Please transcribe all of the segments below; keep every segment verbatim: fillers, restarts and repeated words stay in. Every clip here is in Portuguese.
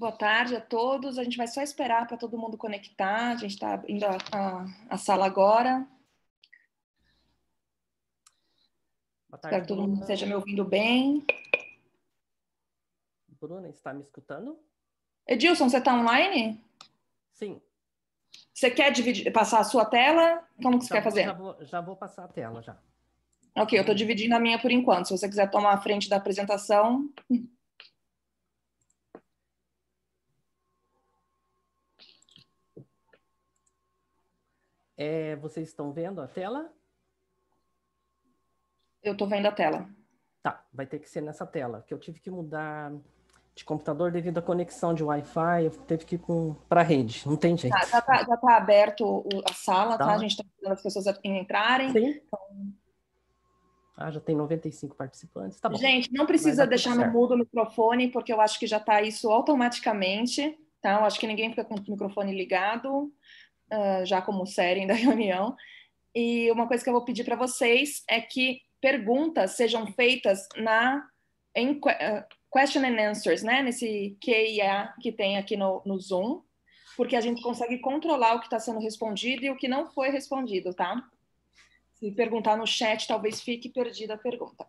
Boa tarde a todos. A gente vai só esperar para todo mundo conectar. A gente está abrindo a, a, a sala agora. Boa tarde. Espero que todo mundo esteja me ouvindo bem. Bruna, está me escutando? Edilson, você está online? Sim. Você quer dividir, passar a sua tela? Como que você já quer vou, fazer? Já vou, já vou passar a tela, já. Ok, eu estou dividindo a minha por enquanto. Se você quiser tomar a frente da apresentação... É, vocês estão vendo a tela? Eu estou vendo a tela. Tá, vai ter que ser nessa tela, que eu tive que mudar de computador devido à conexão de Wi-Fi, eu teve que ir para a rede, não tem jeito. Tá, já está já tá aberto a sala, tá? tá? A gente está esperando as pessoas entrarem. Sim. Então... Ah, já tem noventa e cinco participantes, tá bom. Gente, não precisa deixar no mudo o microfone, porque eu acho que já está isso automaticamente, tá? Eu acho que ninguém fica com o microfone ligado. Uh, já como série da reunião, e uma coisa que eu vou pedir para vocês é que perguntas sejam feitas na em, uh, question and answers, né? Nesse Q e A que tem aqui no, no Zoom, porque a gente consegue controlar o que está sendo respondido e o que não foi respondido, tá? Se perguntar no chat, talvez fique perdida a pergunta.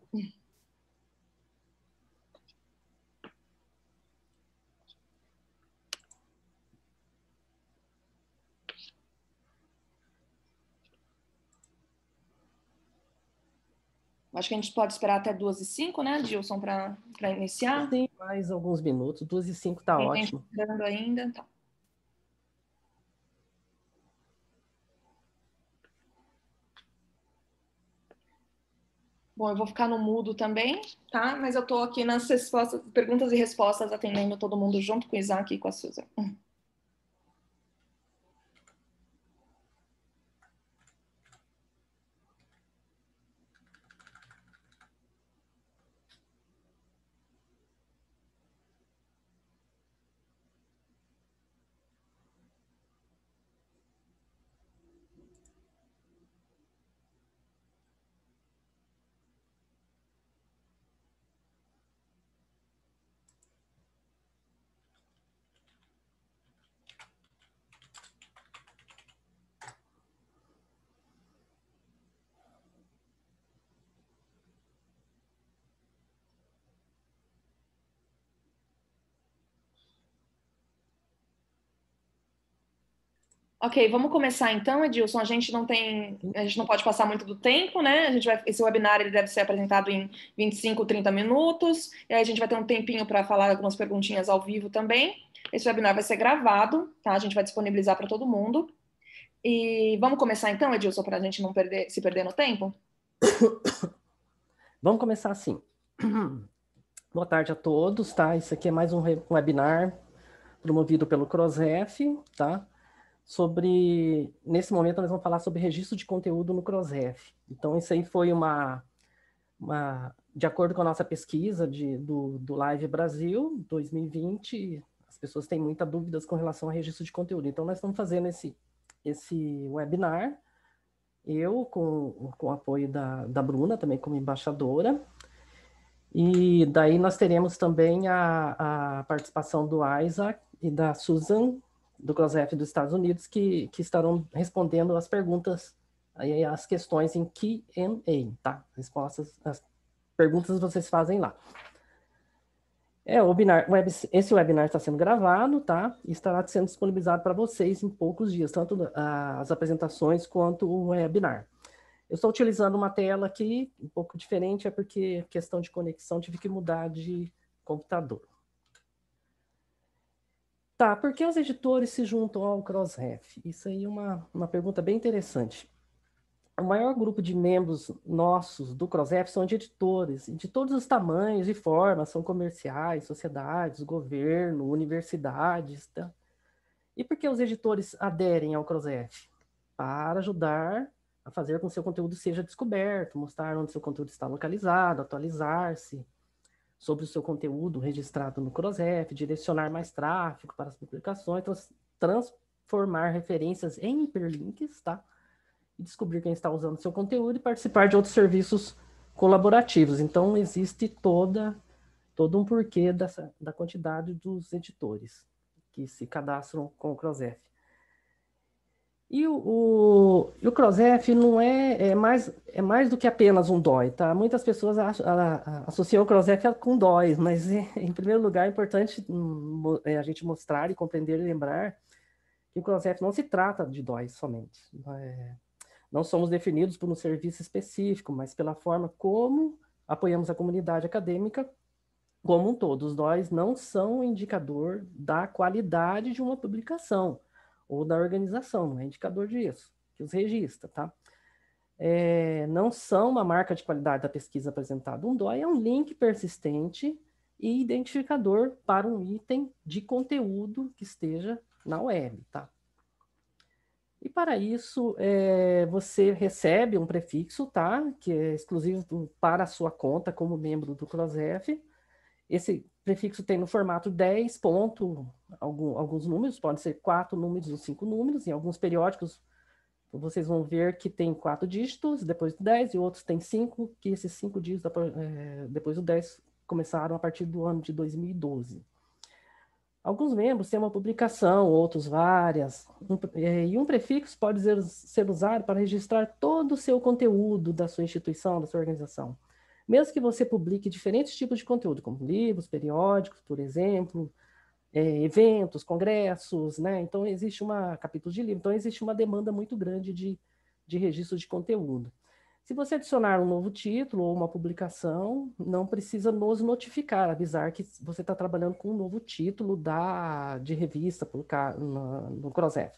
Acho que a gente pode esperar até duas e cinco, né, Dilson, para iniciar? Tem mais alguns minutos, duas e cinco tá ótimo. Tem gente ainda, tá. Bom, eu vou ficar no mudo também, tá? Mas eu estou aqui nas respostas, perguntas e respostas, atendendo todo mundo junto com o Isaac e com a Susan. Ok, vamos começar então, Edilson. A gente não tem, a gente não pode passar muito do tempo, né? A gente vai, esse webinar ele deve ser apresentado em vinte e cinco, trinta minutos, e aí a gente vai ter um tempinho para falar algumas perguntinhas ao vivo também. Esse webinar vai ser gravado, tá? A gente vai disponibilizar para todo mundo. E vamos começar então, Edilson, para a gente não perder, se perder no tempo? Vamos começar assim. Boa tarde a todos, tá? Isso aqui é mais um webinar promovido pelo Crossref, tá? Sobre, nesse momento, nós vamos falar sobre registro de conteúdo no Crossref. Então, isso aí foi uma, uma de acordo com a nossa pesquisa de, do, do Live Brasil dois mil e vinte, as pessoas têm muitas dúvidas com relação ao registro de conteúdo. Então, nós estamos fazendo esse, esse webinar, eu com, com o apoio da, da Bruna, também como embaixadora, e daí nós teremos também a, a participação do Isaac e da Susan, do Cosef dos Estados Unidos, que, que estarão respondendo as perguntas, aí, as questões em Q e A, tá? Respostas, as perguntas vocês fazem lá. É, o webinar, web, esse webinar está sendo gravado, tá? E estará sendo disponibilizado para vocês em poucos dias, tanto a, as apresentações quanto o webinar. Eu estou utilizando uma tela aqui, um pouco diferente, é porque questão de conexão, tive que mudar de computador. Tá, por que os editores se juntam ao Crossref? Isso aí é uma, uma pergunta bem interessante. O maior grupo de membros nossos do Crossref são de editores, de todos os tamanhos e formas, são comerciais, sociedades, governo, universidades. Tá? E por que os editores aderem ao Crossref? Para ajudar a fazer com que seu conteúdo seja descoberto, mostrar onde seu conteúdo está localizado, atualizar-se sobre o seu conteúdo registrado no Crossref, direcionar mais tráfego para as publicações, transformar referências em hiperlinks, tá? E descobrir quem está usando o seu conteúdo e participar de outros serviços colaborativos. Então, existe toda todo um porquê dessa, da quantidade dos editores que se cadastram com o Crossref. E o, o, o Crossref não é, é, mais, é mais do que apenas um D O I, tá? Muitas pessoas acham, a, a, associam o Crossref com D O Is, mas em primeiro lugar é importante a gente mostrar e compreender e lembrar que o Crossref não se trata de D O Is somente. É, não somos definidos por um serviço específico, mas pela forma como apoiamos a comunidade acadêmica como um todo. Os D O Is não são um indicador da qualidade de uma publicação ou da organização, não é indicador disso, que os registra, tá? É, não são uma marca de qualidade da pesquisa apresentada. Um D O I é um link persistente e identificador para um item de conteúdo que esteja na web, tá? E para isso, é, você recebe um prefixo, tá? Que é exclusivo do, para a sua conta como membro do Crossref. Esse prefixo tem no formato dez ponto, algum, alguns números, podem ser quatro números ou cinco números. Em alguns periódicos, vocês vão ver que tem quatro dígitos, depois do dez, e outros tem cinco, que esses cinco dígitos é, depois do dez começaram a partir do ano de dois mil e doze. Alguns membros têm uma publicação, outros várias, um, é, e um prefixo pode ser, ser usado para registrar todo o seu conteúdo da sua instituição, da sua organização. Mesmo que você publique diferentes tipos de conteúdo, como livros, periódicos, por exemplo, é, eventos, congressos, né? Então, existe uma... capítulo de livro. Então, existe uma demanda muito grande de, de registro de conteúdo. Se você adicionar um novo título ou uma publicação, não precisa nos notificar, avisar que você está trabalhando com um novo título da, de revista por, na, no Crossref.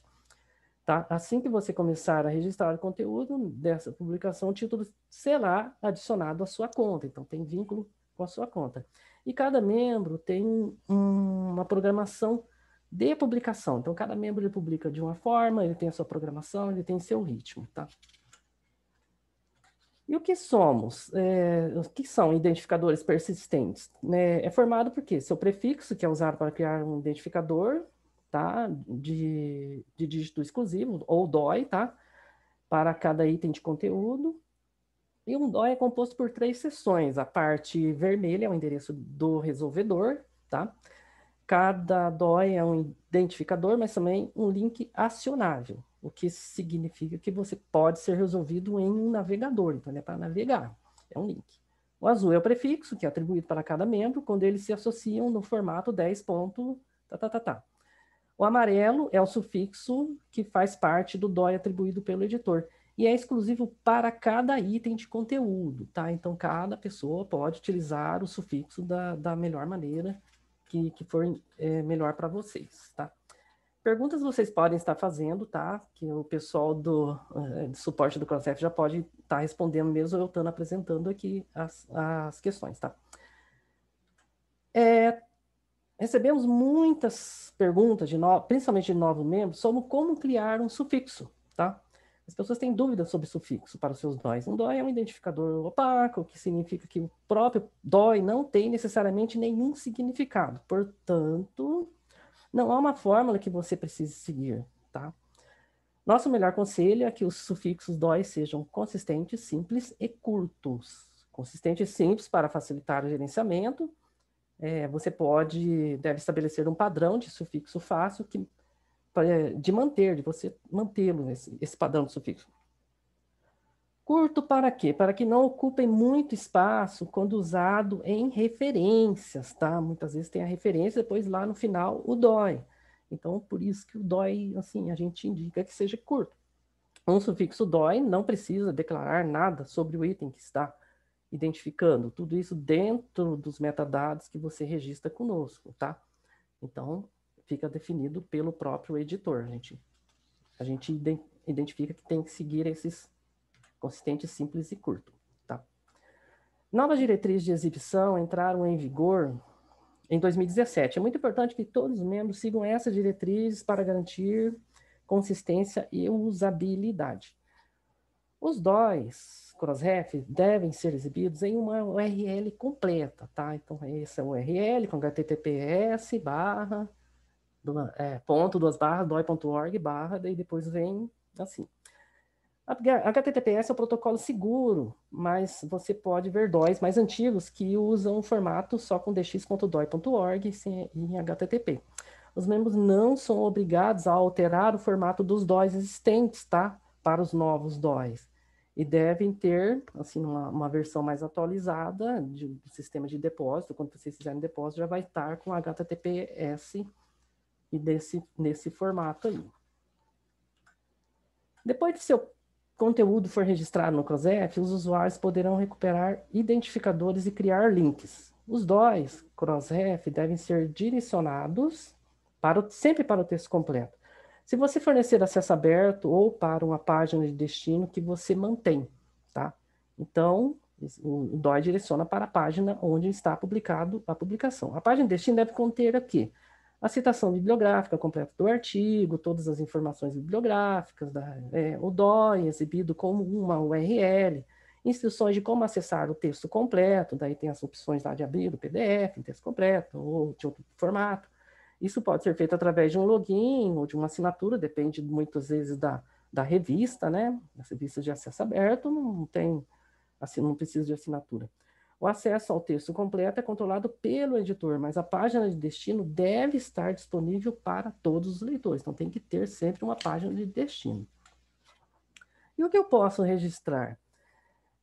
Tá? Assim que você começar a registrar o conteúdo dessa publicação, o título será adicionado à sua conta, então tem vínculo com a sua conta. E cada membro tem um, uma programação de publicação, então cada membro ele publica de uma forma, ele tem a sua programação, ele tem seu ritmo. Tá? E o que somos? É, o que são identificadores persistentes? É, é formado por quê? Seu prefixo, que é usado para criar um identificador, tá? De, de dígito exclusivo, ou D O I, tá? Para cada item de conteúdo. E um D O I é composto por três seções. A parte vermelha é o endereço do resolvedor, tá? Cada D O I é um identificador, mas também um link acionável, o que significa que você pode ser resolvido em um navegador, então ele é para navegar, é um link. O azul é o prefixo, que é atribuído para cada membro, quando eles se associam no formato dez ponto, tá, tá, tá, tá. O amarelo é o sufixo que faz parte do D O I atribuído pelo editor e é exclusivo para cada item de conteúdo, tá? Então, cada pessoa pode utilizar o sufixo da, da melhor maneira que, que for é, melhor para vocês, tá? Perguntas vocês podem estar fazendo, tá? Que o pessoal do, do suporte do Crossref já pode estar respondendo mesmo eu estando apresentando aqui as, as questões, tá? É... Recebemos muitas perguntas, de no... principalmente de novos membros, sobre como criar um sufixo, tá? As pessoas têm dúvidas sobre sufixo para os seus D O Is. Um D O I é um identificador opaco, que significa que o próprio D O I não tem necessariamente nenhum significado. Portanto, não há uma fórmula que você precise seguir, tá? Nosso melhor conselho é que os sufixos D O I sejam consistentes, simples e curtos. Consistentes e simples para facilitar o gerenciamento. É, você pode, deve estabelecer um padrão de sufixo fácil que, de manter, de você mantê-lo, esse, esse padrão de sufixo. Curto para quê? Para que não ocupem muito espaço quando usado em referências, tá? Muitas vezes tem a referência, depois lá no final o D O I. Então, por isso que o D O I, assim, a gente indica que seja curto. Um sufixo D O I não precisa declarar nada sobre o item que está identificando, tudo isso dentro dos metadados que você registra conosco, tá? Então, fica definido pelo próprio editor, a gente, a gente identifica que tem que seguir esses consistentes, simples e curto, tá? Novas diretrizes de exibição entraram em vigor em dois mil e dezessete. É muito importante que todos os membros sigam essas diretrizes para garantir consistência e usabilidade. Os D O Is Crossref devem ser exibidos em uma U R L completa, tá? Então, essa é a U R L com H T T P S barra, é, ponto, duas barras, doi ponto org barra, daí depois vem assim. H T T P S é um protocolo seguro, mas você pode ver D O Is mais antigos que usam o formato só com d x ponto d o i ponto org e em H T T P. Os membros não são obrigados a alterar o formato dos D O Is existentes, tá? Para os novos D O Is. E devem ter, assim, uma, uma versão mais atualizada de, do sistema de depósito. Quando vocês fizerem depósito, já vai estar com H T T P S e desse, nesse formato aí. Depois que seu conteúdo for registrado no Cosef, os usuários poderão recuperar identificadores e criar links. Os D O Is Crossref devem ser direcionados para o, sempre para o texto completo. Se você fornecer acesso aberto ou para uma página de destino que você mantém, tá? Então, o D O I direciona para a página onde está publicado a publicação. A página de destino deve conter aqui a citação bibliográfica completa do artigo, todas as informações bibliográficas, da, é, o D O I exibido como uma U R L, instruções de como acessar o texto completo, daí tem as opções lá de abrir o P D F, o texto completo ou de outro formato. Isso pode ser feito através de um login ou de uma assinatura, depende muitas vezes da, da revista, né? As revistas de acesso aberto não tem, assim, não precisa de assinatura. O acesso ao texto completo é controlado pelo editor, mas a página de destino deve estar disponível para todos os leitores, então tem que ter sempre uma página de destino. E o que eu posso registrar?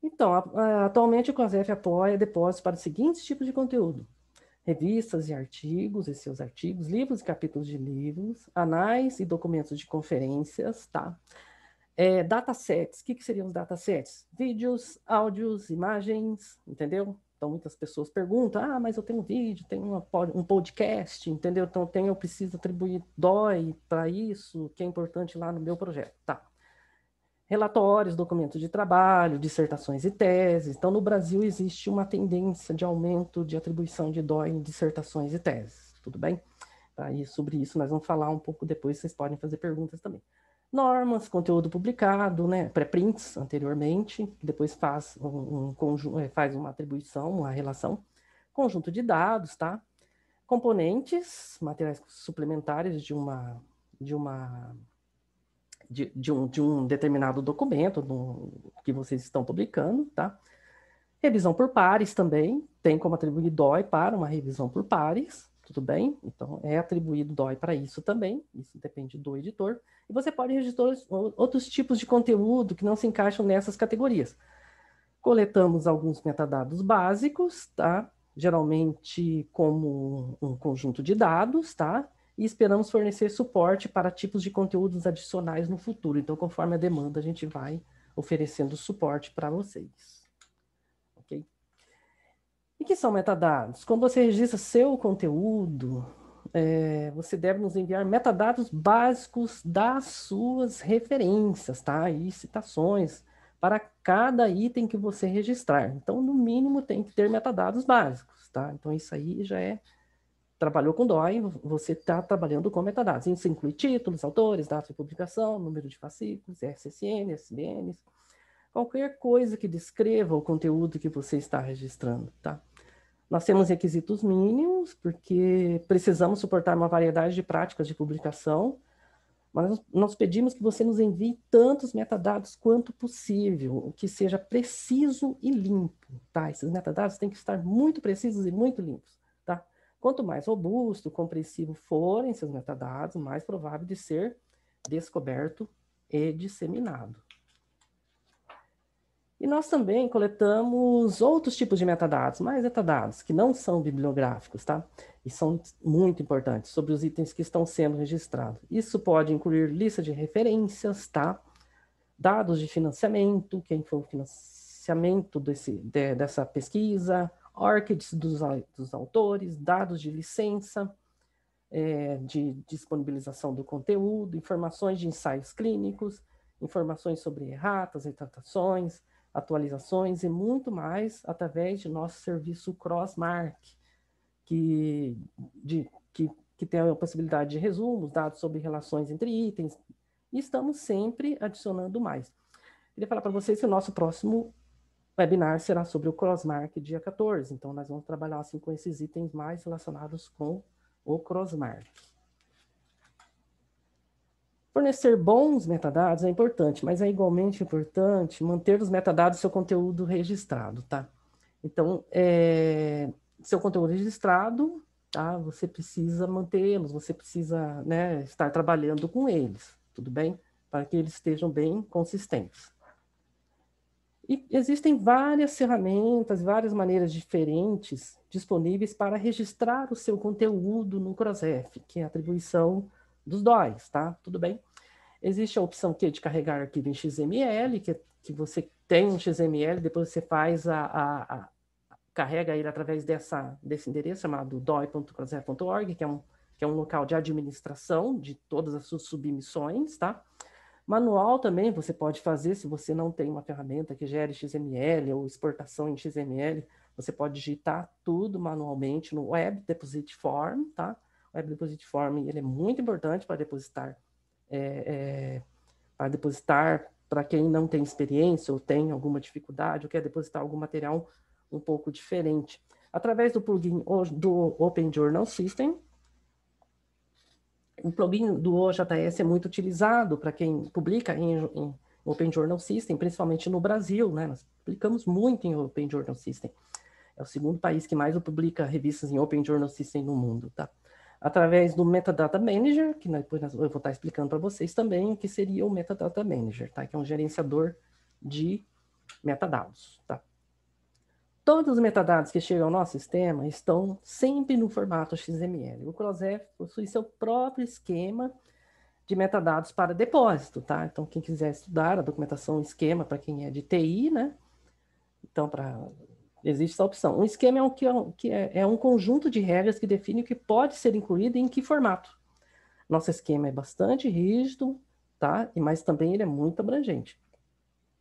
Então, atualmente o Cosef apoia depósitos para os seguintes tipos de conteúdo: revistas e artigos e seus artigos, livros e capítulos de livros, anais e documentos de conferências, tá? É, datasets, o que, que seriam os datasets? Vídeos, áudios, imagens, entendeu? Então, muitas pessoas perguntam, ah, mas eu tenho um vídeo, tenho uma, um podcast, entendeu? Então, eu, tenho, eu preciso atribuir D O I para isso, que é importante lá no meu projeto, tá? Relatórios, documentos de trabalho, dissertações e teses. Então, no Brasil existe uma tendência de aumento de atribuição de D O I em dissertações e teses, tudo bem? Aí, sobre isso nós vamos falar um pouco depois, vocês podem fazer perguntas também. Normas, conteúdo publicado, né? Pré-prints anteriormente, depois faz, um, um, faz uma atribuição, uma relação. Conjunto de dados, tá? Componentes, materiais suplementares de uma... De uma De, de, um, de um determinado documento do, que vocês estão publicando, tá? Revisão por pares também, tem como atribuir D O I para uma revisão por pares, tudo bem? Então, é atribuído D O I para isso também, isso depende do editor. E você pode registrar outros tipos de conteúdo que não se encaixam nessas categorias. Coletamos alguns metadados básicos, tá? Geralmente como um conjunto de dados, tá? E esperamos fornecer suporte para tipos de conteúdos adicionais no futuro. Então, conforme a demanda, a gente vai oferecendo suporte para vocês. Ok? E que são metadados? Quando você registra seu conteúdo, é, você deve nos enviar metadados básicos das suas referências, tá? E citações para cada item que você registrar. Então, no mínimo, tem que ter metadados básicos, tá? Então, isso aí já é... Trabalhou com D O I, você está trabalhando com metadados. Isso inclui títulos, autores, datas de publicação, número de fascículos, I S S N, I S B N, qualquer coisa que descreva o conteúdo que você está registrando, tá? Nós temos requisitos mínimos, porque precisamos suportar uma variedade de práticas de publicação, mas nós pedimos que você nos envie tantos metadados quanto possível, o que seja preciso e limpo, tá? Esses metadados têm que estar muito precisos e muito limpos. Quanto mais robusto, compreensivo forem seus metadados, mais provável de ser descoberto e disseminado. E nós também coletamos outros tipos de metadados, mais metadados, que não são bibliográficos, tá? E são muito importantes sobre os itens que estão sendo registrados. Isso pode incluir lista de referências, tá? Dados de financiamento, quem foi o financiamento desse, de, dessa pesquisa, O R C I Ds dos, dos autores, dados de licença, é, de disponibilização do conteúdo, informações de ensaios clínicos, informações sobre erratas, retratações, atualizações e muito mais através de nosso serviço CrossMark, que, de, que, que tem a possibilidade de resumos, dados sobre relações entre itens, e estamos sempre adicionando mais. Queria falar para vocês que o nosso próximo o webinar será sobre o CrossMark dia quatorze, então nós vamos trabalhar assim com esses itens mais relacionados com o CrossMark. Fornecer bons metadados é importante, mas é igualmente importante manter os metadados do seu conteúdo registrado, tá? Então, é, seu conteúdo registrado, tá? Você precisa mantê-los, você precisa, né, estar trabalhando com eles, tudo bem? Para que eles estejam bem consistentes. E existem várias ferramentas, várias maneiras diferentes disponíveis para registrar o seu conteúdo no Crossref, que é a atribuição dos D O Is, tá? Tudo bem? Existe a opção que é de carregar arquivo em X M L, que, que você tem um X M L, depois você faz a, a, a carrega ele através dessa, desse endereço chamado doi ponto crossref ponto org, que é um que é um local de administração de todas as suas submissões, tá? Manual também você pode fazer, se você não tem uma ferramenta que gere X M L ou exportação em X M L, você pode digitar tudo manualmente no WebDeposit Form, tá? O WebDeposit Form, ele é muito importante para depositar, é, é, para depositar, para quem não tem experiência ou tem alguma dificuldade, ou quer depositar algum material um pouco diferente. Através do plugin do Open Journal System, o plugin do O J S é muito utilizado para quem publica em, em Open Journal System, principalmente no Brasil, né? Nós publicamos muito em Open Journal System. É o segundo país que mais publica revistas em Open Journal System no mundo, tá? Através do Metadata Manager, que depois eu vou estar explicando para vocês também o que seria o Metadata Manager, tá? Que é um gerenciador de metadados, tá? Todos os metadados que chegam ao nosso sistema estão sempre no formato X M L. O Crossref possui seu próprio esquema de metadados para depósito, tá? Então, quem quiser estudar a documentação, um esquema para quem é de T I, né? Então, para... existe essa opção. Um esquema é um, que é, que é, é um conjunto de regras que define o que pode ser incluído e em que formato. Nosso esquema é bastante rígido, tá? E, mas também ele é muito abrangente.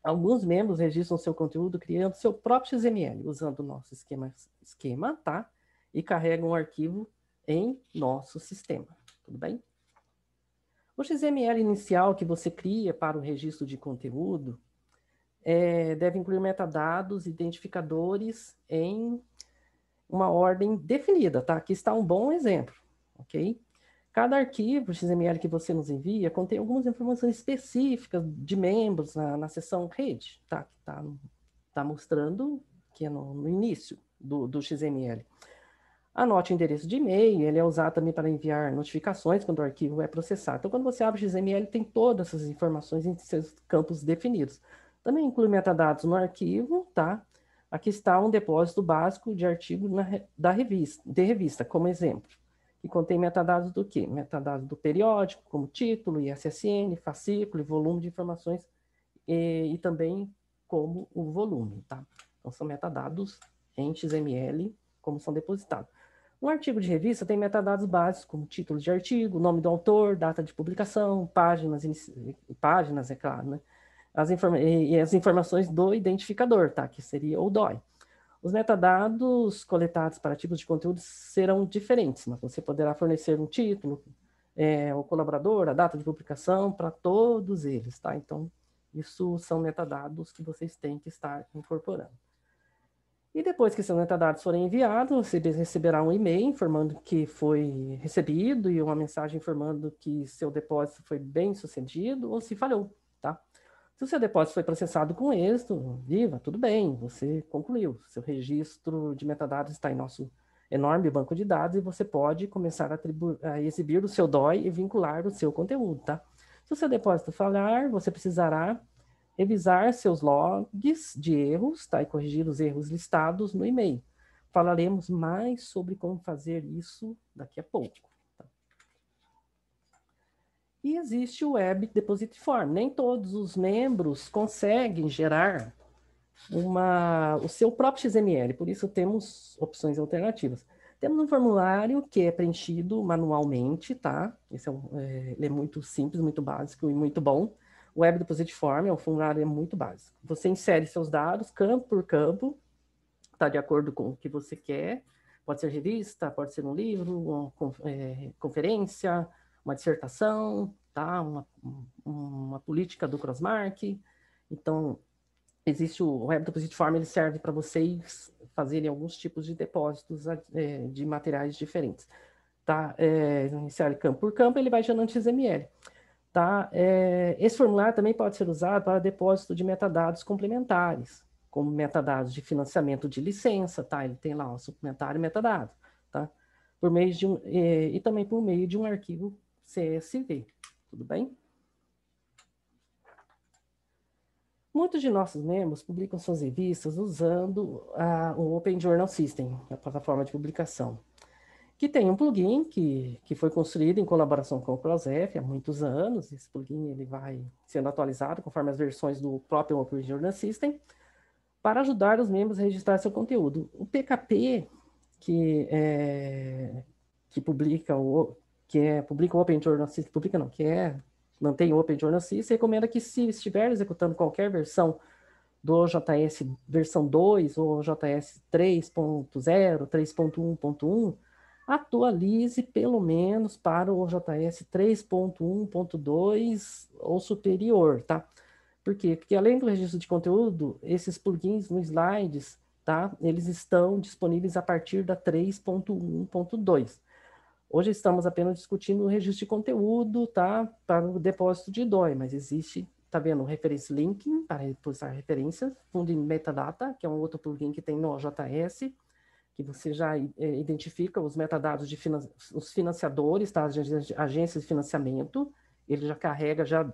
Alguns membros registram seu conteúdo criando seu próprio X M L, usando o nosso esquema, esquema, tá? E carregam o arquivo em nosso sistema, tudo bem? O X M L inicial que você cria para o registro de conteúdo é, deve incluir metadados, identificadores em uma ordem definida, tá? Aqui está um bom exemplo, ok? Cada arquivo X M L que você nos envia contém algumas informações específicas de membros na, na seção rede, tá? Que tá, tá mostrando que é no, no início do, do X M L. Anote o endereço de e-mail, ele é usado também para enviar notificações quando o arquivo é processado. Então, quando você abre o X M L, tem todas essas informações em seus campos definidos. Também inclui metadados no arquivo, tá? Aqui está um depósito básico de artigo na, da revista, de revista, como exemplo. E contém metadados do quê? Metadados do periódico, como título, I S S N, fascículo, volume de informações e, e também como o volume, tá? Então, são metadados em X M L, como são depositados. Um artigo de revista tem metadados básicos, como título de artigo, nome do autor, data de publicação, páginas, páginas é claro, né? As informa e as informações do identificador, tá? Que seria o D O I. Os metadados coletados para tipos de conteúdo serão diferentes, mas você poderá fornecer um título, é, o colaborador, a data de publicação para todos eles, tá? Então, isso são metadados que vocês têm que estar incorporando. E depois que esses metadados forem enviados, você receberá um e-mail informando que foi recebido e uma mensagem informando que seu depósito foi bem sucedido ou se falhou, tá? Se o seu depósito foi processado com êxito, viva, tudo bem, você concluiu. Seu registro de metadados está em nosso enorme banco de dados e você pode começar a, a exibir o seu D O I e vincular o seu conteúdo, tá? Se o seu depósito falhar, você precisará revisar seus logs de erros, tá? E corrigir os erros listados no e-mail. Falaremos mais sobre como fazer isso daqui a pouco. E existe o WebDeposit Form. Nem todos os membros conseguem gerar uma, o seu próprio X M L, por isso temos opções alternativas. Temos um formulário que é preenchido manualmente, tá? Esse é, um, é, ele é muito simples, muito básico e muito bom. O WebDeposit Form é um formulário muito básico. Você insere seus dados campo por campo, tá? De acordo com o que você quer. Pode ser revista, pode ser um livro, uma é, conferência, uma dissertação, tá? uma, uma política do CrossMark. Então, existe o WebDeposit Form, ele serve para vocês fazerem alguns tipos de depósitos é, de materiais diferentes. Tá? É, iniciar campo por campo, ele vai gerando X M L. Tá? É, esse formulário também pode ser usado para depósito de metadados complementares, como metadados de financiamento de licença, tá? Ele tem lá um suplementário metadado, tá? Por meio de um, e, e também por meio de um arquivo C S V, tudo bem? Muitos de nossos membros publicam suas revistas usando a, o Open Journal System, a plataforma de publicação, que tem um plugin que, que foi construído em colaboração com o Cosef há muitos anos. Esse plugin ele vai sendo atualizado conforme as versões do próprio Open Journal System, para ajudar os membros a registrar seu conteúdo. O P K P, que, é, que publica o que é, publica o Open Journal System, publica não, que é, mantém o Open Journal System, recomenda que se estiver executando qualquer versão do J S versão dois ou J S três ponto zero, três ponto um ponto um, atualize pelo menos para o J S três ponto um ponto dois ou superior, tá? Por quê? Porque além do registro de conteúdo, esses plugins no slides, tá? Eles estão disponíveis a partir da três ponto um ponto dois. Hoje estamos apenas discutindo o registro de conteúdo, tá? Para o depósito de D O I, mas existe, tá vendo, o reference linking, para repositar referências, fundo em metadata, que é um outro plugin que tem no O J S, que você já é, identifica os metadados de finan os financiadores, tá? As agências de financiamento, ele já carrega já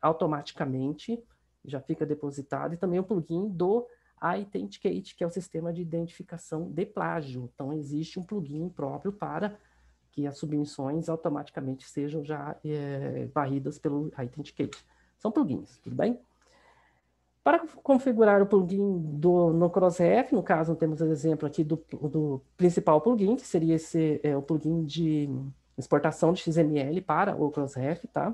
automaticamente, já fica depositado, e também o plugin do iThenticate, que é o sistema de identificação de plágio. Então, existe um plugin próprio para que as submissões automaticamente sejam já é, varridas pelo iThenticate. São plugins, tudo bem? Para configurar o plugin do, no Crossref, no caso, temos o um exemplo aqui do, do principal plugin, que seria esse, é, o plugin de exportação de X M L para o Crossref, tá?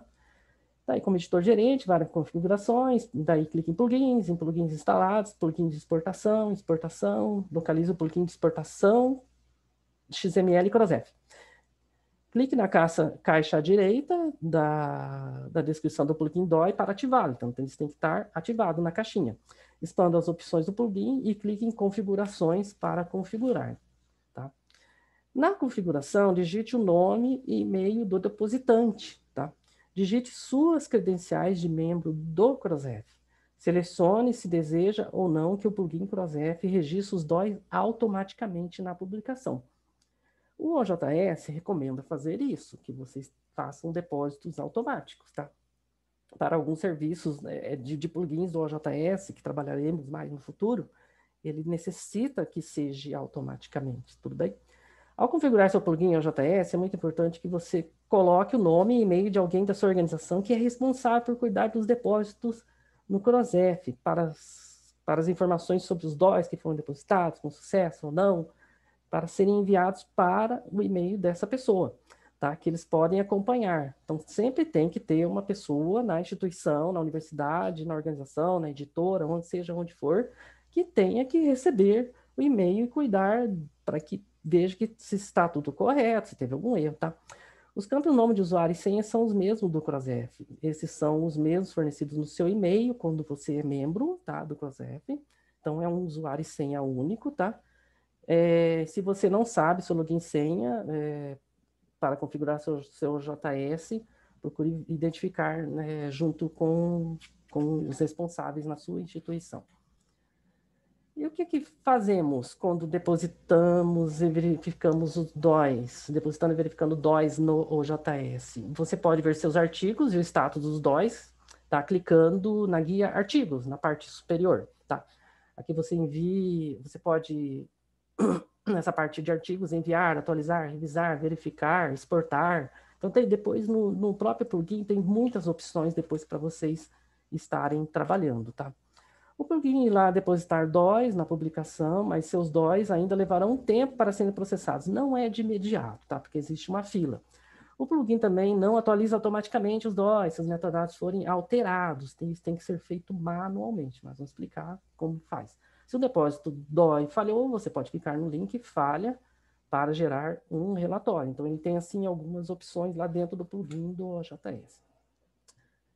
Daí, como editor gerente, várias configurações, daí clique em plugins, em plugins instalados, plugin de exportação, exportação, localiza o plugin de exportação, X M L e Crossref. Clique na caixa, caixa à direita da, da descrição do plugin D O I para ativá-lo, então tem que estar ativado na caixinha. Expanda as opções do plugin e clique em configurações para configurar. Tá? Na configuração, digite o nome e e-mail do depositante. Digite suas credenciais de membro do Crossref. Selecione se deseja ou não que o plugin Crossref registre os D O Is automaticamente na publicação. O O J S recomenda fazer isso, que vocês façam depósitos automáticos, tá? Para alguns serviços né, de, de plugins do O J S, que trabalharemos mais no futuro, ele necessita que seja automaticamente, tudo bem? Ao configurar seu plugin O J S, é muito importante que você coloque o nome e e-mail de alguém da sua organização que é responsável por cuidar dos depósitos no Crossref, para as, para as informações sobre os D O Is que foram depositados, com sucesso ou não, para serem enviados para o e-mail dessa pessoa, tá? Que eles podem acompanhar. Então, sempre tem que ter uma pessoa na instituição, na universidade, na organização, na editora, onde seja, onde for, que tenha que receber o e-mail e cuidar para que veja que se está tudo correto, se teve algum erro, tá? Os campos nome de usuário e senha são os mesmos do Crossref. Esses são os mesmos fornecidos no seu e-mail quando você é membro, tá? Do Crossref. Então, é um usuário e senha único, tá? É, se você não sabe seu login e senha, é, para configurar seu, seu J S, procure identificar, né, junto com, com os responsáveis na sua instituição. E o que, que fazemos quando depositamos e verificamos os D O Is? Depositando e verificando D O Is no O J S. Você pode ver seus artigos e o status dos D O Is, tá? Clicando na guia artigos, na parte superior, tá? Aqui você envia, você pode, nessa parte de artigos, enviar, atualizar, revisar, verificar, exportar. Então tem depois no, no próprio plugin, tem muitas opções depois para vocês estarem trabalhando, tá? O plugin irá depositar D O Is na publicação, mas seus D O Is ainda levarão um tempo para serem processados. Não é de imediato, tá? Porque existe uma fila. O plugin também não atualiza automaticamente os D O Is, se os metadados forem alterados. Isso tem que ser feito manualmente, mas vamos explicar como faz. Se o depósito D O I falhou, você pode clicar no link falha para gerar um relatório. Então, ele tem, assim, algumas opções lá dentro do plugin do O J S.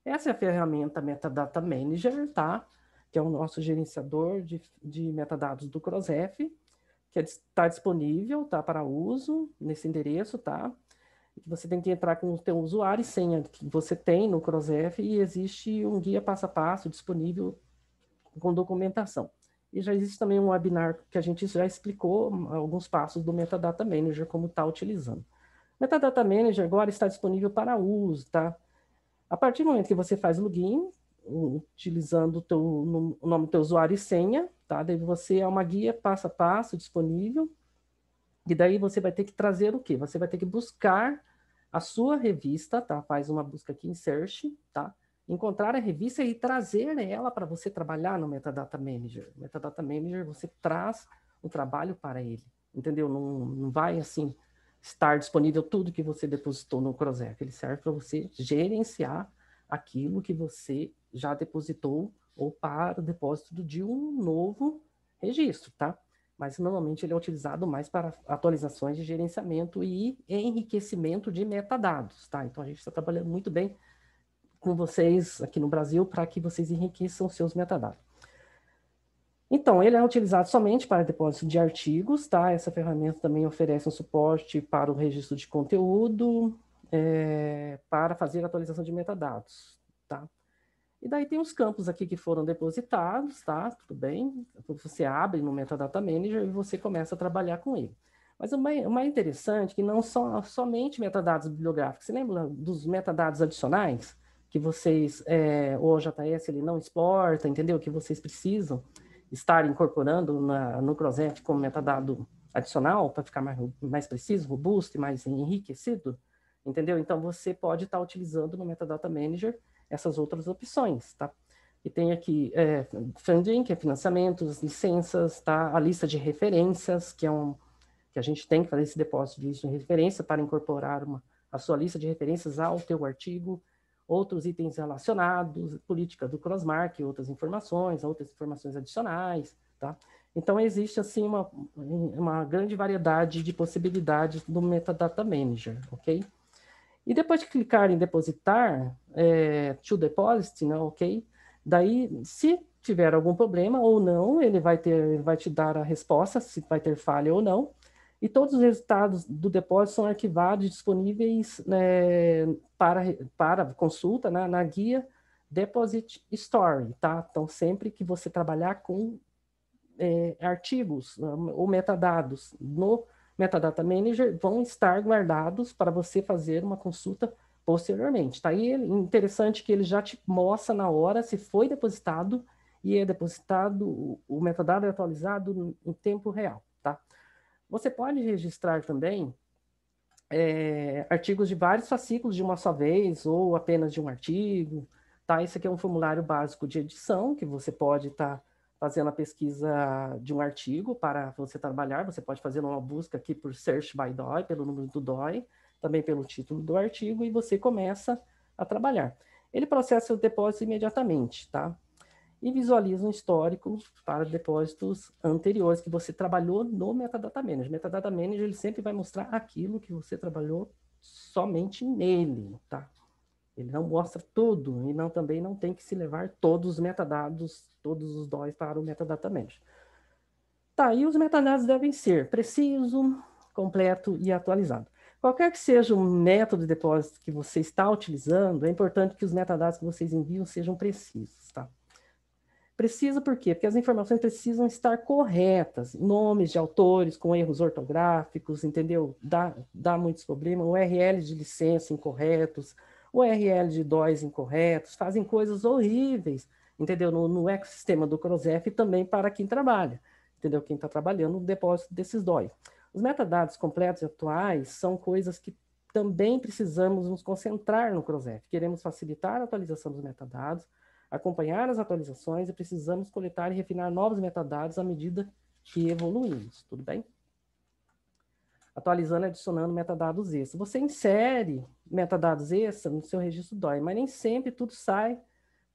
Essa é a ferramenta Metadata Manager, tá? Que é o nosso gerenciador de, de metadados do Crossref, que está disponível, tá, para uso nesse endereço, tá? Você tem que entrar com o teu usuário e senha que você tem no Crossref, e existe um guia passo a passo disponível com documentação. E já existe também um webinar que a gente já explicou alguns passos do Metadata Manager, como está utilizando. Metadata Manager agora está disponível para uso, tá? A partir do momento que você faz login, utilizando o, teu, o nome do teu usuário e senha, tá? Daí você é uma guia passo a passo disponível, e daí você vai ter que trazer o quê? Você vai ter que buscar a sua revista, tá? Faz uma busca aqui em search, tá? Encontrar a revista e trazer ela para você trabalhar no Metadata Manager. Metadata Manager, você traz o trabalho para ele, entendeu? Não, não vai, assim, estar disponível tudo que você depositou no Crossref. Ele serve para você gerenciar aquilo que você já depositou ou para o depósito de um novo registro, tá? Mas normalmente ele é utilizado mais para atualizações de gerenciamento e enriquecimento de metadados, tá? Então a gente está trabalhando muito bem com vocês aqui no Brasil para que vocês enriqueçam seus metadados. Então, ele é utilizado somente para depósito de artigos, tá? Essa ferramenta também oferece um suporte para o registro de conteúdo, é, para fazer atualização de metadados, tá? E daí tem os campos aqui que foram depositados, tá? Tudo bem? Você abre no Metadata Manager e você começa a trabalhar com ele. Mas o mais, o mais interessante é que não são somente metadados bibliográficos. Você lembra dos metadados adicionais? Que vocês, é, o J S ele não exporta, entendeu? Que vocês precisam estar incorporando na, no Crossref como metadado adicional para ficar mais, mais preciso, robusto e mais enriquecido, entendeu? Então, você pode estar utilizando no Metadata Manager essas outras opções, tá? E tem aqui é, funding, que é financiamentos, licenças, tá? A lista de referências, que é um que a gente tem que fazer esse depósito de lista de referência para incorporar uma, a sua lista de referências ao teu artigo, outros itens relacionados, política do CrossMark, outras informações, outras informações adicionais, tá? Então, existe, assim, uma, uma grande variedade de possibilidades do Metadata Manager, ok? E depois de clicar em depositar, é, to deposit, né, ok? Daí, se tiver algum problema ou não, ele vai, ter, vai te dar a resposta, se vai ter falha ou não. E todos os resultados do depósito são arquivados e disponíveis, né, para, para consulta, né, na guia Deposit Story, tá? Então, sempre que você trabalhar com é, artigos ou metadados no Metadata Manager, vão estar guardados para você fazer uma consulta posteriormente, tá? E é interessante que ele já te mostra na hora se foi depositado, e é depositado, o metadado é atualizado em tempo real, tá? Você pode registrar também é, artigos de vários fascículos de uma só vez, ou apenas de um artigo, tá? Esse aqui é um formulário básico de edição, que você pode estar... Tá fazendo a pesquisa de um artigo para você trabalhar, você pode fazer uma busca aqui por search by D O I, pelo número do D O I, também pelo título do artigo, e você começa a trabalhar. Ele processa o depósito imediatamente, tá? E visualiza um histórico para depósitos anteriores que você trabalhou no Metadata Manager. Metadata Manager, ele sempre vai mostrar aquilo que você trabalhou somente nele, tá? Ele não mostra tudo, e não, também não tem que se levar todos os metadados, todos os D O Is para o Metadata Manager. Tá, e os metadados devem ser preciso, completo e atualizado. Qualquer que seja o método de depósito que você está utilizando, é importante que os metadados que vocês enviam sejam precisos, tá? Preciso por quê? Porque as informações precisam estar corretas, nomes de autores com erros ortográficos, entendeu? Dá, dá muitos problemas, U R Ls de licença incorretos, U R L de D O Is incorretos, fazem coisas horríveis, entendeu? No, no ecossistema do Crossref, e também para quem trabalha, entendeu? Quem está trabalhando no depósito desses D O Is. Os metadados completos e atuais são coisas que também precisamos nos concentrar no Crossref. Queremos facilitar a atualização dos metadados, acompanhar as atualizações, e precisamos coletar e refinar novos metadados à medida que evoluímos, tudo bem? Atualizando e adicionando metadados extras. Você insere metadados extras no seu registro D O I, mas nem sempre tudo sai,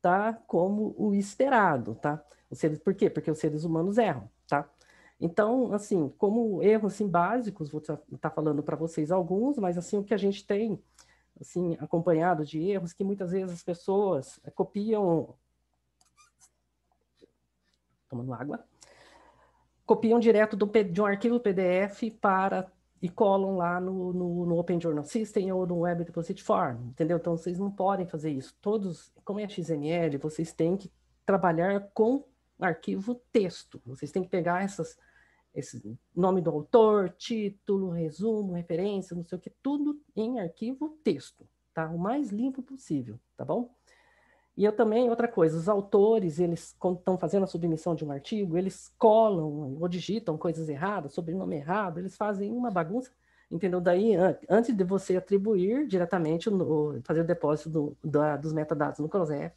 tá, como o esperado, tá? Os seres, por quê? Porque os seres humanos erram, tá? Então, assim, como erros assim, básicos, vou estar tá falando para vocês alguns, mas assim, o que a gente tem, assim, acompanhado de erros, que muitas vezes as pessoas copiam... Tomando água. Copiam direto do, de um arquivo P D F para... e colam lá no, no, no Open Journal System ou no WebDeposit Form, entendeu? Então, vocês não podem fazer isso. Todos, como é X M L, vocês têm que trabalhar com arquivo texto. Vocês têm que pegar essas, esse nome do autor, título, resumo, referência, não sei o que, tudo em arquivo texto, tá? O mais limpo possível, tá bom? E eu também, outra coisa, os autores, eles, quando estão fazendo a submissão de um artigo, eles colam ou digitam coisas erradas, sobrenome errado, eles fazem uma bagunça, entendeu? Daí, antes de você atribuir diretamente, o, fazer o depósito do, da, dos metadados no Crossref,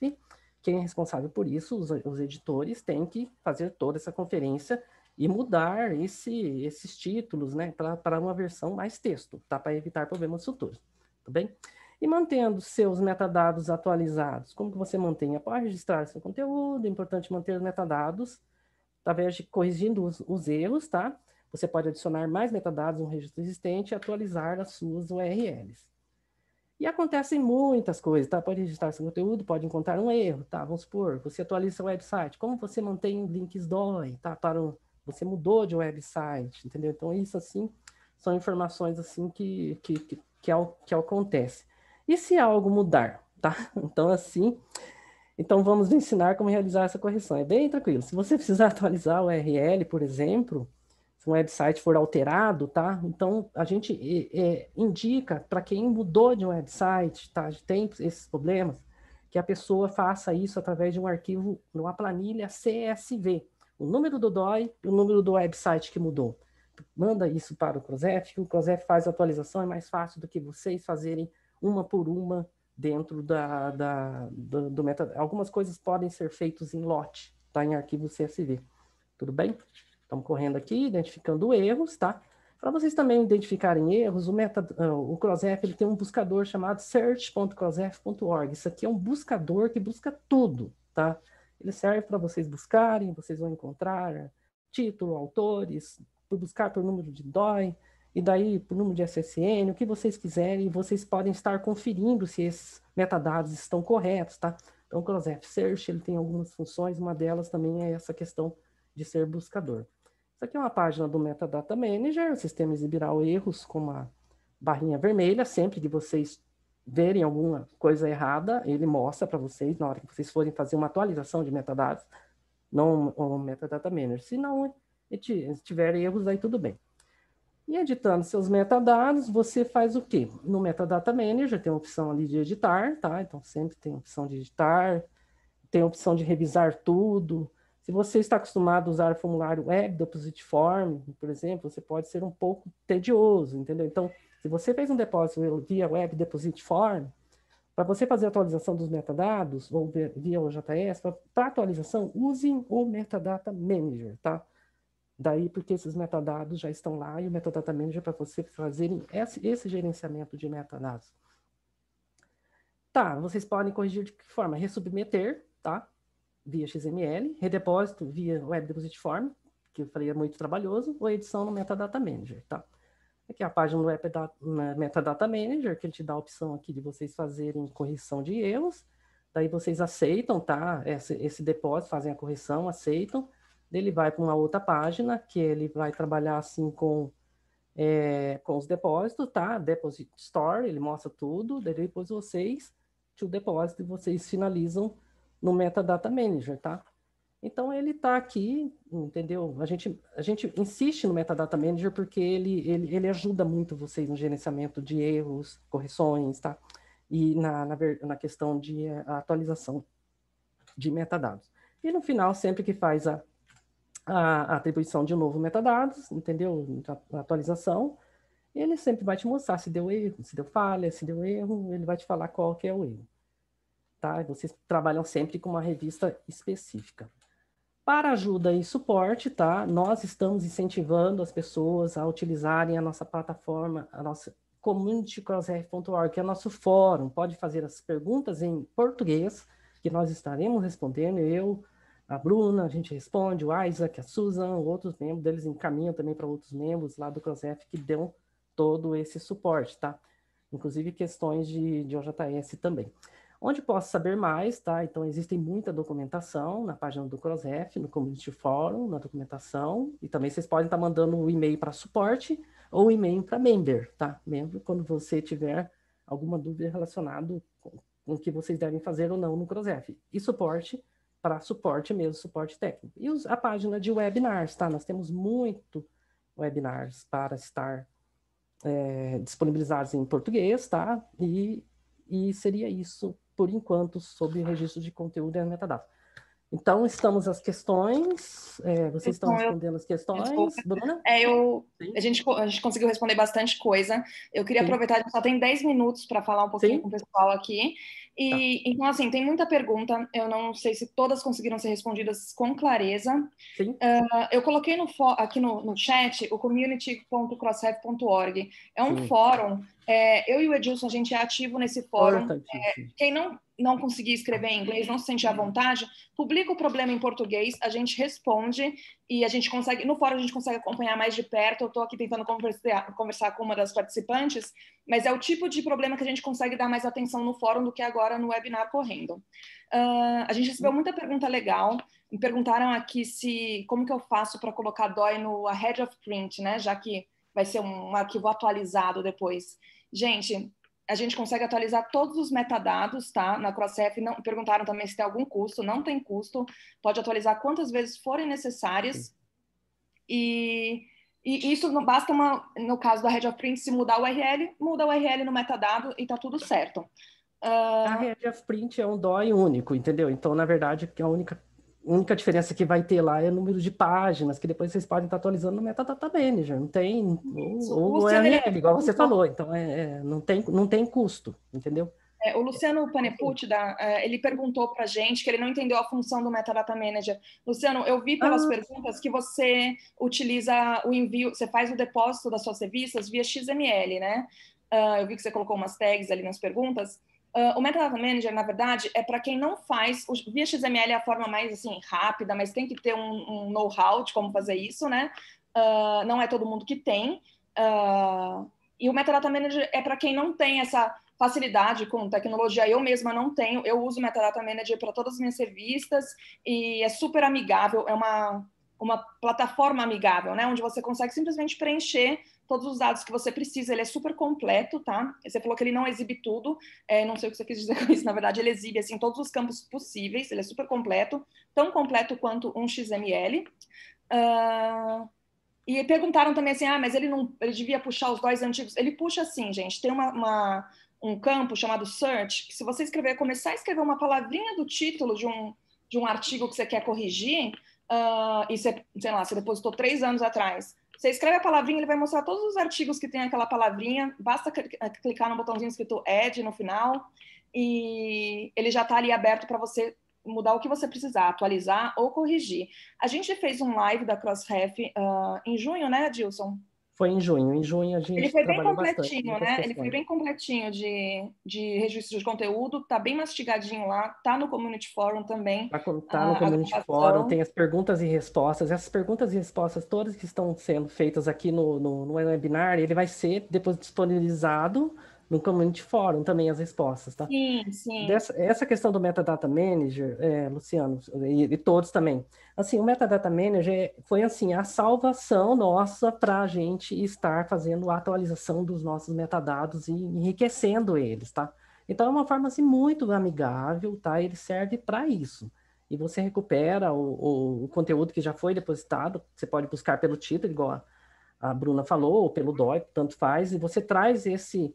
quem é responsável por isso, os, os editores, têm que fazer toda essa conferência e mudar esse, esses títulos, né, para uma versão mais texto, tá? Para evitar problemas futuros, tá bem? E mantendo seus metadados atualizados, como que você mantém? Após registrar seu conteúdo, é importante manter os metadados, através de corrigindo os, os erros, tá? Você pode adicionar mais metadados no registro existente e atualizar as suas U R Ls. E acontecem muitas coisas, tá? Pode registrar seu conteúdo, pode encontrar um erro, tá? Vamos supor, você atualiza seu website, como você mantém links D O I, tá? Para o, você mudou de website, entendeu? Então, isso, assim, são informações, assim, que, que, que, que, que acontece. E se algo mudar, tá? Então, assim, então vamos ensinar como realizar essa correção. É bem tranquilo. Se você precisar atualizar o U R L, por exemplo, se um website for alterado, tá? Então, a gente é, indica para quem mudou de um website, tá? Tem esses problemas, que a pessoa faça isso através de um arquivo, numa planilha C S V. O número do D O I e o número do website que mudou. Manda isso para o Crossref, que o Crossref faz a atualização, é mais fácil do que vocês fazerem uma por uma dentro da, da, do, do metadado. Algumas coisas podem ser feitas em lote, tá? Em arquivo C S V. Tudo bem? Estamos correndo aqui, identificando erros, tá? Para vocês também identificarem erros, o, meta, o Crossref, ele tem um buscador chamado search ponto crossref ponto org. Isso aqui é um buscador que busca tudo, tá? Ele serve para vocês buscarem, vocês vão encontrar título, autores, por buscar por número de D O I, e daí por número de I S S N, o que vocês quiserem, vocês podem estar conferindo se esses metadados estão corretos, tá? Então, o Crossref Search, ele tem algumas funções, uma delas também é essa questão de ser buscador. Isso aqui é uma página do Metadata Manager, o sistema exibirá erros com uma barrinha vermelha, sempre que vocês verem alguma coisa errada, ele mostra para vocês, na hora que vocês forem fazer uma atualização de metadados, não o Metadata Manager. Se não tiverem erros, aí tudo bem. E editando seus metadados, você faz o quê? No Metadata Manager tem a opção ali de editar, tá? Então sempre tem a opção de editar, tem a opção de revisar tudo. Se você está acostumado a usar o formulário WebDeposit Form, por exemplo, você pode ser um pouco tedioso, entendeu? Então, se você fez um depósito via WebDeposit Form, para você fazer a atualização dos metadados, ou via O J S, para atualização, use o Metadata Manager, tá? Daí porque esses metadados já estão lá e o Metadata Manager é para você fazerem esse, esse gerenciamento de metadados. Tá, vocês podem corrigir de que forma? Resubmeter, tá? Via X M L, redepósito via WebDeposit Form, que eu falei é muito trabalhoso, ou edição no Metadata Manager, tá? Aqui é a página do Metadata, Metadata Manager, que ele te dá a opção aqui de vocês fazerem correção de erros, daí vocês aceitam, tá? Esse, esse depósito, fazem a correção, aceitam. Ele vai para uma outra página, que ele vai trabalhar assim com, é, com os depósitos, tá? Deposit Store, ele mostra tudo, daí depois vocês, o depósito, e vocês finalizam no Metadata Manager, tá? Então ele tá aqui, entendeu? A gente, a gente insiste no Metadata Manager porque ele, ele, ele ajuda muito vocês no gerenciamento de erros, correções, tá? E na, na, na questão de atualização de metadados. E no final, sempre que faz a a atribuição de novo metadados, entendeu? A atualização, ele sempre vai te mostrar se deu erro, se deu falha, se deu erro, ele vai te falar qual que é o erro, tá? Vocês trabalham sempre com uma revista específica. Para ajuda e suporte, tá? Nós estamos incentivando as pessoas a utilizarem a nossa plataforma, a nossa community ponto crossref ponto org, que é nosso fórum. Pode fazer as perguntas em português, que nós estaremos respondendo, eu... A Bruna, a gente responde, o Isaac, a Susan, outros membros deles encaminham também para outros membros lá do Crossref que dão todo esse suporte, tá? Inclusive questões de, de O J S também. Onde posso saber mais, tá? Então, existe muita documentação na página do Crossref, no Community Forum, na documentação, e também vocês podem estar mandando um e-mail para suporte ou um e-mail para member, tá? Membro, quando você tiver alguma dúvida relacionada com, com o que vocês devem fazer ou não no Crossref. E suporte para suporte mesmo, suporte técnico. E os, a página de webinars, tá? Nós temos muito webinars para estar é, disponibilizados em português, tá? E, e seria isso, por enquanto, sobre o registro de conteúdo e metadados. Então, estamos às questões, é, vocês então, estão respondendo eu, as questões, desculpa. Bruna? É, eu, a, gente, a gente conseguiu responder bastante coisa, eu queria Sim. aproveitar, a gente só tem dez minutos para falar um pouquinho Sim. com o pessoal aqui, e tá. então, assim, tem muita pergunta, eu não sei se todas conseguiram ser respondidas com clareza. Sim. Uh, eu coloquei no aqui no, no chat o community ponto crossref ponto org, é um Sim. fórum, é, eu e o Edilson, a gente é ativo nesse fórum, Olha, tá é, quem não... não conseguir escrever em inglês, não se sentir à vontade, publica o problema em português, a gente responde e a gente consegue, no fórum a gente consegue acompanhar mais de perto, eu estou aqui tentando conversar, conversar com uma das participantes, mas é o tipo de problema que a gente consegue dar mais atenção no fórum do que agora no webinar correndo. Uh, a gente recebeu muita pergunta legal, me perguntaram aqui se, como que eu faço para colocar D O I no ahead of print, né, já que vai ser um arquivo atualizado depois. Gente, a gente consegue atualizar todos os metadados, tá? Na Crossref, não perguntaram também se tem algum custo, não tem custo, pode atualizar quantas vezes forem necessárias, e, e isso não basta, uma, no caso da Head of Print, se mudar o U R L, muda o U R L no metadado e tá tudo certo. Uh... A Head of Print é um D O I único, entendeu? Então, na verdade, a única, única diferença que vai ter lá é o número de páginas, que depois vocês podem estar atualizando no Metadata Manager, não tem... Isso, ou o U R L, é, igual você falou, então é, é, não, tem, não tem custo, entendeu? É, o Luciano Panepucci, da, ele perguntou para a gente que ele não entendeu a função do Metadata Manager. Luciano, eu vi pelas ah. perguntas que você utiliza o envio, você faz o depósito das suas revistas via X M L, né? Uh, eu vi que você colocou umas tags ali nas perguntas. Uh, o Metadata Manager, na verdade, é para quem não faz, o, via X M L é a forma mais assim, rápida, mas tem que ter um, um know-how de como fazer isso, né? Uh, não é todo mundo que tem. Uh, e o Metadata Manager é para quem não tem essa facilidade com tecnologia. Eu mesma não tenho, eu uso o Metadata Manager para todas as minhas revistas e é super amigável, é uma, uma plataforma amigável, né? Onde você consegue simplesmente preencher todos os dados que você precisa, ele é super completo, tá? Você falou que ele não exibe tudo, é, não sei o que você quis dizer com isso, na verdade, ele exibe, assim, todos os campos possíveis, ele é super completo, tão completo quanto um X M L. Uh, e perguntaram também assim, ah, mas ele não, ele devia puxar os D O Is antigos? Ele puxa assim, gente, tem uma, uma, um campo chamado search, que se você escrever, começar a escrever uma palavrinha do título de um, de um artigo que você quer corrigir, uh, e você, sei lá, você depositou três anos atrás, você escreve a palavrinha, ele vai mostrar todos os artigos que tem aquela palavrinha, basta clicar no botãozinho escrito Add no final e ele já está ali aberto para você mudar o que você precisar, atualizar ou corrigir. A gente fez um live da Crossref uh, em junho, né, Edilson? Foi em junho, em junho a gente Ele foi bem completinho, bastante, né? Ele foi bem completinho de, de registro de conteúdo, tá bem mastigadinho lá, tá no Community Forum também. Tá, tá no a, Community a Forum, tem as perguntas e respostas, essas perguntas e respostas todas que estão sendo feitas aqui no, no, no webinar, ele vai ser depois disponibilizado no Community Forum também as respostas, tá? Sim, sim. Dessa, essa questão do Metadata Manager, é, Luciano, e, e todos também, assim, o Metadata Manager foi, assim, a salvação nossa para a gente estar fazendo a atualização dos nossos metadados e enriquecendo eles, tá? Então, é uma forma, assim, muito amigável, tá? Ele serve para isso. E você recupera o, o, o conteúdo que já foi depositado, você pode buscar pelo título, igual a, a Bruna falou, ou pelo D O I, tanto faz, e você traz esse...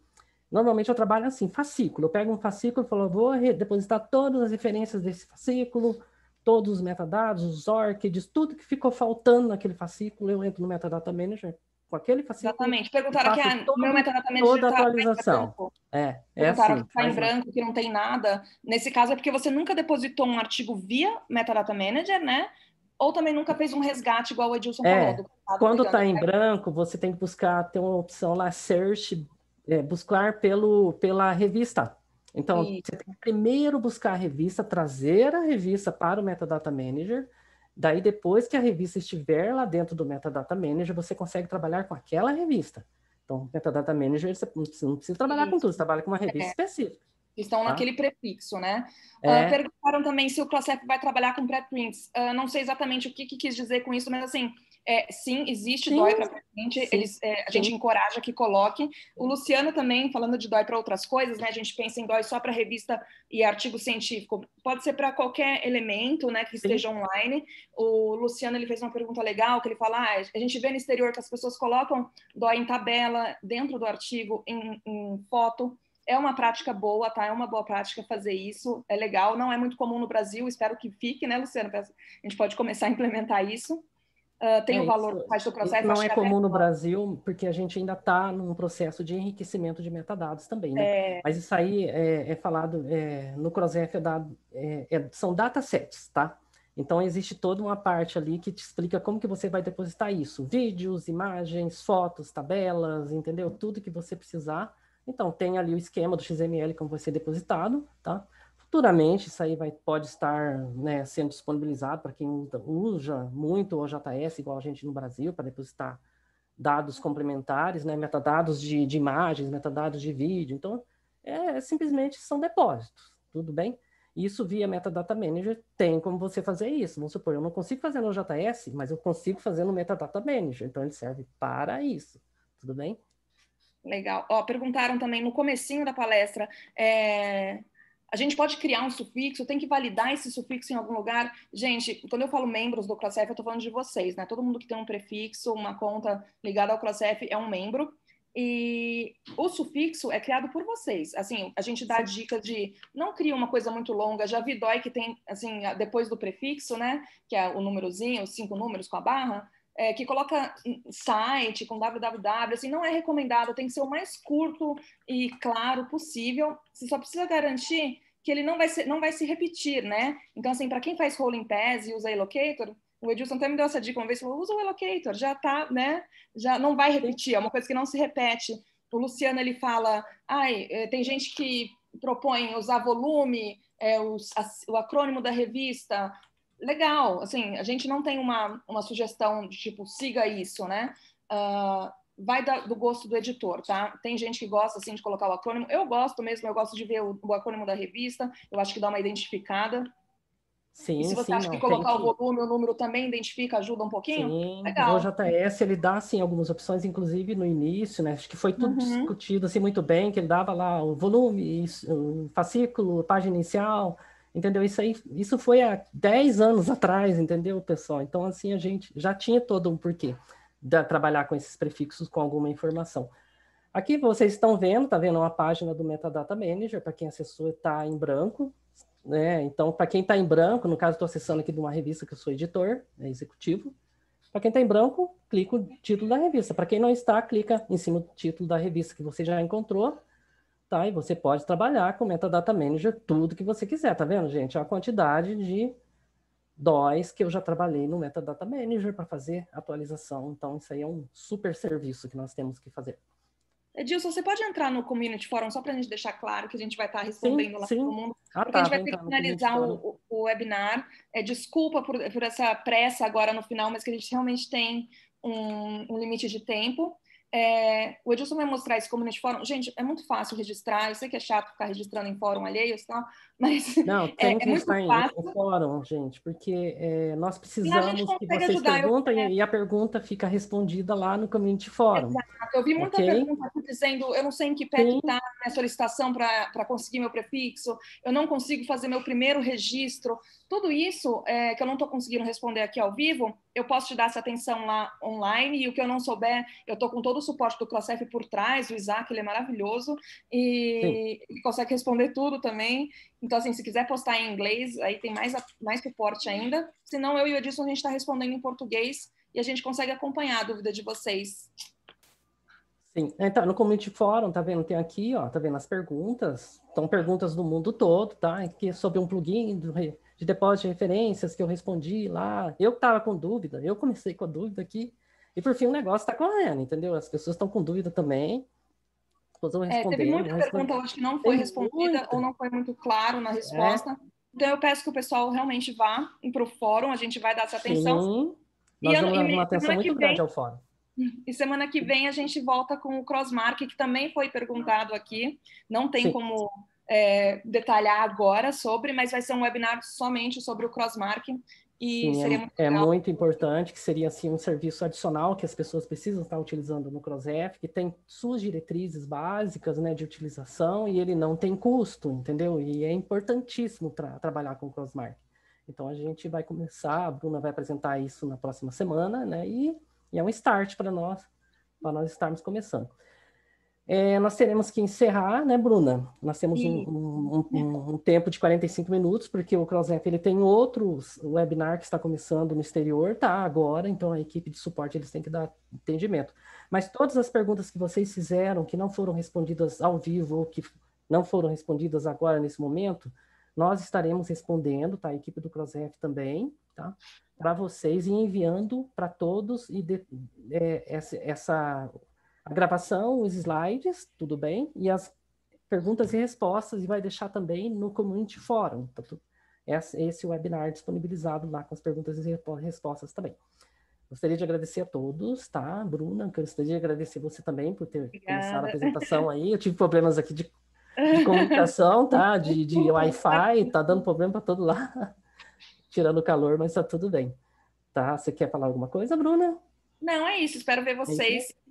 Normalmente eu trabalho assim, fascículo. Eu pego um fascículo e falo, vou depositar todas as referências desse fascículo, todos os metadados, os O R C Ds, tudo que ficou faltando naquele fascículo, eu entro no Metadata Manager com aquele fascículo. Exatamente. Perguntaram que o meu Metadata Manager toda a atualização. É, é assim. Está em branco, que não tem nada. Nesse caso é porque você nunca depositou um artigo via Metadata Manager, né? Ou também nunca fez um resgate, igual o Edilson é, falou. Quando está em branco, você tem que buscar, tem uma opção lá, search... É, buscar pelo, pela revista. Então, Sim. você tem que primeiro buscar a revista, trazer a revista para o Metadata Manager, daí depois que a revista estiver lá dentro do Metadata Manager, você consegue trabalhar com aquela revista. Então, Metadata Manager, você não precisa trabalhar Sim. com tudo, você trabalha com uma revista é. específica. Estão ah. naquele prefixo, né? É. Uh, perguntaram também se o Cosef vai trabalhar com preprints. Uh, não sei exatamente o que, que quis dizer com isso, mas assim, é, sim, existe sim. D O I para preprint, eles, é, a gente sim. encoraja que coloque. O Luciano também, falando de D O I para outras coisas, né? A gente pensa em D O I só para revista e artigo científico. Pode ser para qualquer elemento, né, que esteja sim. online. O Luciano, ele fez uma pergunta legal, que ele fala, ah, a gente vê no exterior que as pessoas colocam D O I em tabela, dentro do artigo, em, em foto. É uma prática boa, tá? É uma boa prática fazer isso, é legal, não é muito comum no Brasil, espero que fique, né, Luciano? A gente pode começar a implementar isso. Uh, tem é o valor do site do processo. Não é comum no Brasil, porque a gente ainda está num processo de enriquecimento de metadados também, né? É... Mas isso aí é, é falado é, no Crossref, é dado, é, é, são datasets, tá? Então, existe toda uma parte ali que te explica como que você vai depositar isso. Vídeos, imagens, fotos, tabelas, entendeu? Tudo que você precisar. Então, tem ali o esquema do X M L como vai ser depositado, tá? Futuramente, isso aí vai, pode estar, né, sendo disponibilizado para quem usa muito o O J S, igual a gente no Brasil, para depositar dados complementares, né? Metadados de, de imagens, metadados de vídeo. Então, é, simplesmente são depósitos, tudo bem? Isso via Metadata Manager tem como você fazer isso. Vamos supor, eu não consigo fazer no O J S, mas eu consigo fazer no Metadata Manager. Então, ele serve para isso, tudo bem? Legal. Ó, perguntaram também no comecinho da palestra, é, a gente pode criar um sufixo, tem que validar esse sufixo em algum lugar? Gente, quando eu falo membros do Crossref, eu estou falando de vocês, né? Todo mundo que tem um prefixo, uma conta ligada ao Crossref é um membro. E o sufixo é criado por vocês. Assim, a gente dá a dica de não cria uma coisa muito longa. Já vi D O I que tem, assim, depois do prefixo, né? Que é o númerozinho, os cinco números com a barra. É, que coloca site com www, assim, não é recomendado, tem que ser o mais curto e claro possível. Você só precisa garantir que ele não vai, ser, não vai se repetir, né? Então, assim, para quem faz rolling pass e usa Elocator, o Edilson até me deu essa dica uma vez, falou, usa o Elocator, já tá, né? Já não vai repetir, é uma coisa que não se repete. O Luciano, ele fala, ai, tem gente que propõe usar volume, é, o, a, o acrônimo da revista... Legal, assim, a gente não tem uma, uma sugestão de tipo, siga isso, né? Uh, vai da, do gosto do editor, tá? Tem gente que gosta, assim, de colocar o acrônimo. Eu gosto mesmo, eu gosto de ver o, o acrônimo da revista, eu acho que dá uma identificada. Sim, e se você sim, acha não, que colocar que... o volume, o número também identifica, ajuda um pouquinho? Sim, legal. O J S, ele dá, assim, algumas opções, inclusive no início, né? Acho que foi tudo uhum. discutido, assim, muito bem, que ele dava lá o volume, o fascículo, página inicial... Entendeu? Isso aí, isso foi há dez anos atrás, entendeu, pessoal? Então, assim, a gente já tinha todo um porquê de trabalhar com esses prefixos com alguma informação. Aqui vocês estão vendo, tá vendo uma página do Metadata Manager, para quem acessou está em branco, né? Então, para quem está em branco, no caso, estou acessando aqui de uma revista que eu sou editor, né, executivo. Para quem está em branco, clica o título da revista. Para quem não está, clica em cima do título da revista que você já encontrou. Tá, e você pode trabalhar com o Metadata Manager tudo que você quiser, tá vendo, gente? A quantidade de D O Is que eu já trabalhei no Metadata Manager para fazer atualização. Então, isso aí é um super serviço que nós temos que fazer. Edilson, você pode entrar no Community Forum só para a gente deixar claro que a gente vai estar tá respondendo sim, lá para todo mundo, ah, porque tá, a gente vai ter que finalizar o, o webinar. É, desculpa por, por essa pressa agora no final, mas que a gente realmente tem um, um limite de tempo. É, o Edilson vai mostrar esse community forum. Gente, é muito fácil registrar. Eu sei que é chato ficar registrando em fórum alheios, tá? Mas não, tem é, que é muito em, fácil. Em fórum, gente, porque é, nós precisamos que vocês ajudar, perguntem eu... e a pergunta fica respondida lá no community forum. Exato. Eu vi muita okay? pergunta aqui dizendo, eu não sei em que pé está a minha solicitação para conseguir meu prefixo, eu não consigo fazer meu primeiro registro. Tudo isso é, que eu não estou conseguindo responder aqui ao vivo, eu posso te dar essa atenção lá online, e o que eu não souber, eu estou com todo o suporte do Crossref por trás, o Isaac, ele é maravilhoso, e ele consegue responder tudo também. Então, assim, se quiser postar em inglês, aí tem mais, mais suporte ainda. Senão, eu e o Edilson, a gente está respondendo em português, e a gente consegue acompanhar a dúvida de vocês. Sim, então, no Community Forum, tá vendo, tem aqui, ó, tá vendo as perguntas, estão perguntas do mundo todo, tá, aqui sobre um plugin do... de depósito de referências que eu respondi lá, eu estava com dúvida, eu comecei com a dúvida aqui, e por fim o negócio está correndo, entendeu? As pessoas estão com dúvida também. É, teve muita pergunta hoje que não foi respondida, ou não foi muito claro na resposta, é. Então eu peço que o pessoal realmente vá para o fórum, a gente vai dar essa atenção. Sim, nós e, vamos dar uma atenção muito grande ao fórum. E semana que vem a gente volta com o CrossMark, que também foi perguntado aqui, não tem Sim. como... é, detalhar agora sobre, mas vai ser um webinar somente sobre o CrossMark. E sim, seria muito é legal. Muito importante, que seria assim, um serviço adicional que as pessoas precisam estar utilizando no Crossref, que tem suas diretrizes básicas, né, de utilização, e ele não tem custo, entendeu? E é importantíssimo tra trabalhar com o CrossMark. Então a gente vai começar, a Bruna vai apresentar isso na próxima semana, né? E, e é um start para nós, para nós estarmos começando. É, nós teremos que encerrar, né, Bruna? Nós temos um, um, um, um tempo de quarenta e cinco minutos, porque o Crossref, ele tem outros webinar que está começando no exterior, tá? Agora, então a equipe de suporte, eles têm que dar entendimento. Mas todas as perguntas que vocês fizeram, que não foram respondidas ao vivo, ou que não foram respondidas agora, nesse momento, nós estaremos respondendo, tá? A equipe do Crossref também, tá? Para vocês, e enviando para todos, e de, é, essa... essa a gravação, os slides, tudo bem, e as perguntas e respostas, e vai deixar também no Community Forum, esse webinar disponibilizado lá com as perguntas e respostas também. Gostaria de agradecer a todos, tá, Bruna? Gostaria de agradecer você também por ter Obrigada. Começado a apresentação aí. Eu tive problemas aqui de, de comunicação, tá, de, de Wi-Fi, tá dando problema para todo lado, tirando o calor, mas tá tudo bem. Tá, você quer falar alguma coisa, Bruna? Não, é isso, espero ver vocês. É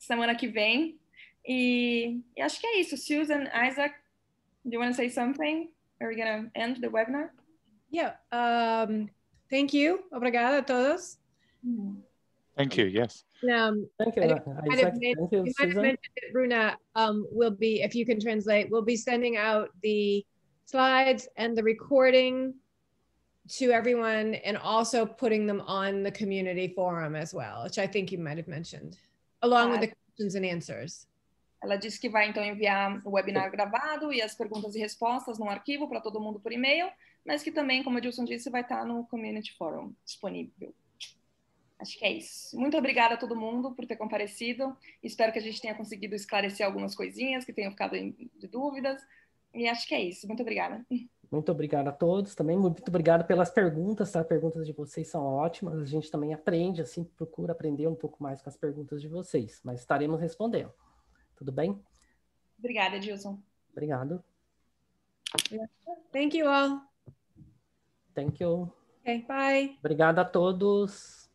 semana que vem, e, e acho que é isso. Susan, Isaac, do you want to say something? Are we going to end the webinar? Yeah, um, thank you. Obrigada a todos. Thank you, yes. Um, thank you, Isaac. Made, thank you, you Susan. Might have mentioned that Bruna um, will be, if you can translate, we'll be sending out the slides and the recording to everyone, and also putting them on the community forum as well, which I think you might have mentioned. Along with the questions and answers. Ela disse que vai então enviar o webinar gravado e as perguntas e respostas num arquivo para todo mundo por e-mail, mas que também, como o Edilson disse, vai estar no Community Forum disponível. Acho que é isso. Muito obrigada a todo mundo por ter comparecido. Espero que a gente tenha conseguido esclarecer algumas coisinhas que tenham ficado de dúvidas. E acho que é isso. Muito obrigada. Muito obrigado a todos também, muito obrigado pelas perguntas, tá? Perguntas de vocês são ótimas, a gente também aprende, assim, procura aprender um pouco mais com as perguntas de vocês, mas estaremos respondendo, tudo bem? Obrigada, Edilson. Obrigado. Thank you all. Thank you. Okay, bye. Obrigado a todos.